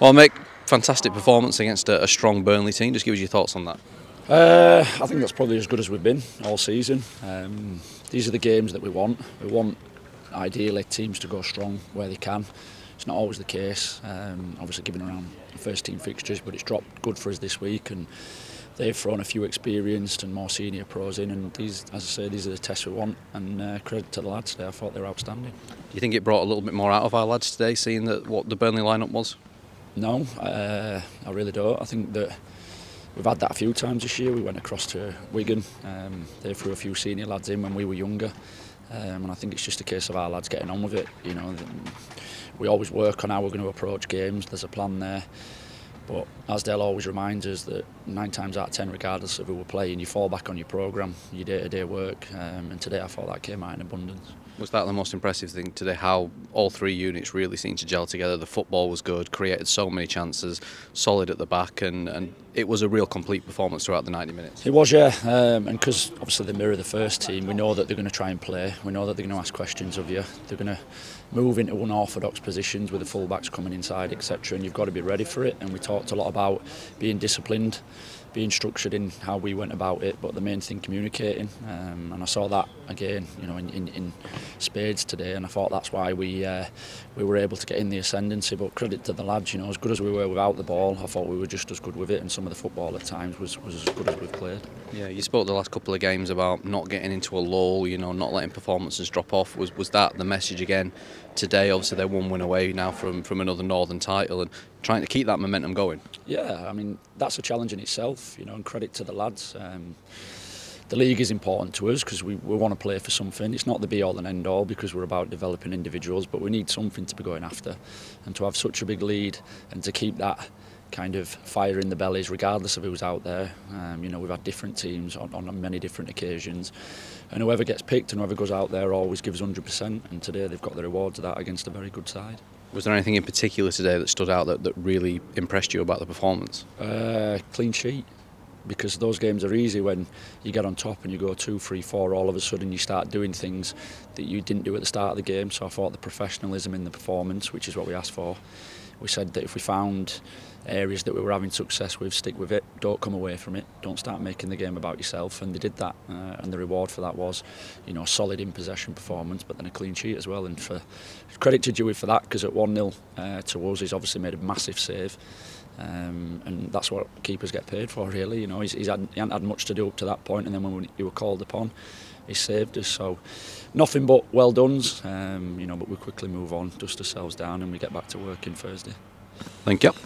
Well, Mick, fantastic performance against a strong Burnley team. Just give us your thoughts on that. I think that's probably as good as we've been all season. These are the games that we want. We want, ideally, teams to go strong where they can. It's not always the case, obviously given around first team fixtures, but it's dropped good for us this week, and they've thrown a few experienced and more senior pros in, and these, as I say, these are the tests we want, and credit to the lads today. I thought they were outstanding. Do you think it brought a little bit more out of our lads today, seeing that what the Burnley lineup was? No, I really don't. I think that we've had that a few times this year. We went across to Wigan, they threw a few senior lads in when we were younger, and I think it's just a case of our lads getting on with it. You know, we always work on how we're going to approach games. There's a plan there, but Asdale always reminds us that 9 times out of 10, regardless of who we're playing, you fall back on your programme, your day-to-day work, and today I thought that came out in abundance. Was that the most impressive thing today, how all three units really seemed to gel together? The football was good, created so many chances, solid at the back, and it was a real complete performance throughout the 90 minutes. It was, yeah, and because obviously they mirror the first team, we know that they're going to try and play, we know that they're going to ask questions of you, they're going to move into unorthodox positions with the full-backs coming inside, etc, and you've got to be ready for it. And we talked a lot about being disciplined, being structured in how we went about it, but the main thing, communicating, and I saw that again, you know, in spades today, and I thought that's why we were able to get in the ascendancy. But credit to the lads, you know, as good as we were without the ball, I thought we were just as good with it, and some of the football at times was as good as we've played. Yeah, you spoke the last couple of games about not getting into a lull, you know, not letting performances drop off. Was that the message again today? Obviously they're one win away now from another Northern title, and trying to keep that momentum going. Yeah, I mean, that's a challenge in itself, you know, and credit to the lads. The league is important to us because we want to play for something. It's not the be all and end all because we're about developing individuals, but we need something to be going after, and to have such a big lead and to keep that kind of fire in the bellies regardless of who's out there. You know, we've had different teams on many different occasions, and whoever gets picked and whoever goes out there always gives 100%, and today they've got the rewards of that against a very good side. Was there anything in particular today that stood out that really impressed you about the performance? Clean sheet, because those games are easy when you get on top and you go 2, 3, 4, all of a sudden you start doing things that you didn't do at the start of the game. So I thought the professionalism in the performance, which is what we asked for. We said that if we found areas that we were having success with, stick with it, don't come away from it, don't start making the game about yourself, and they did that, and the reward for that was, you know, a solid in possession performance, but then a clean sheet as well. And for credit to Jewitt for that, because at 1-0 to us, he's obviously made a massive save, and that's what keepers get paid for, really. You know, he hadn't had much to do up to that point, and then when he were called upon, he saved us. So nothing but well done's, you know, but we quickly move on, dust ourselves down, and we get back to work in Thursday. Thank you.